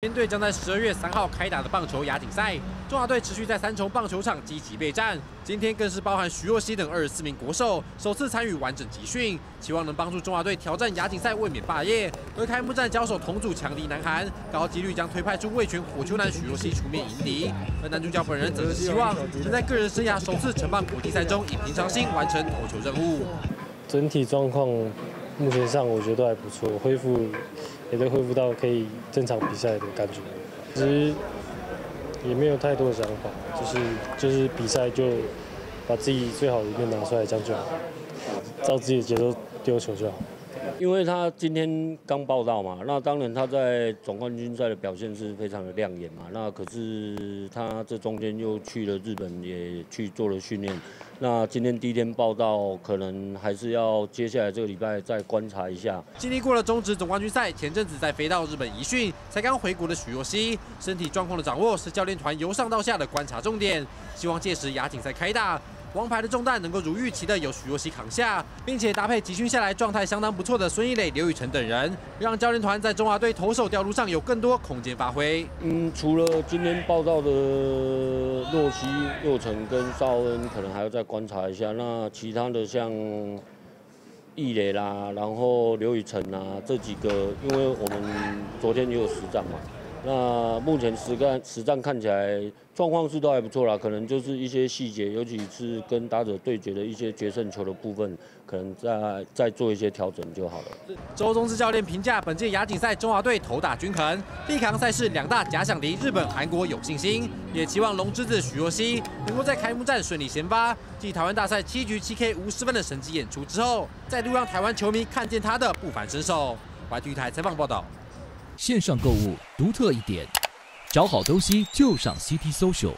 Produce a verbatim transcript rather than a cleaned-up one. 面对将在十二月三号开打的棒球亚锦赛，中华队持续在三重棒球场积极备战。今天更是包含徐若曦等二十四名国手首次参与完整集训，期望能帮助中华队挑战亚锦赛卫冕霸业。而开幕战交手同组强敌南韩，高几率将推派出卫权火球男徐若曦出面迎敌。而男主角本人则是希望能在个人生涯首次承办国际赛中以平常心完成投球任务。整体状况目前上我觉得还不错，恢复。 也都恢复到可以正常比赛的感觉，其实也没有太多的想法，就是就是比赛就把自己最好的一面拿出来，这样就好，照自己的节奏丢球就好。因为他今天刚报到嘛，那当然他在总冠军赛的表现是非常的亮眼嘛，那可是他这中间又去了日本，也去做了训练，那今天第一天报到，可能还是要接下来这个礼拜再观察一下。经历过了中职总冠军赛，前阵子再飞到日本一训，才刚回国的许若曦，身体状况的掌握是教练团由上到下的观察重点，希望届时亚锦赛开打。 王牌的重担能够如预期的由许若曦扛下，并且搭配集训下来状态相当不错的孙一磊、刘雨辰等人，让教练团在中华队投手调度上有更多空间发挥。嗯，除了今天报道的若曦、佑辰跟邵恩，可能还要再观察一下。那其他的像一磊啦，然后刘雨辰啦这几个，因为我们昨天也有实战嘛。 那目前实战实战看起来状况是都还不错啦，可能就是一些细节，尤其是跟打者对决的一些决胜球的部分，可能再再做一些调整就好了。周宗智教练评价本届亚锦赛中华队投打均衡，力扛赛事两大假想敌日本、韩国有信心，也期望龙之子许若曦能够在开幕战顺利先发，继台湾大赛七局七 K 无失分的神级演出之后，再度让台湾球迷看见他的不凡身手。华体育台采访报道。 线上购物独特一点，找好东西就上 C P Social。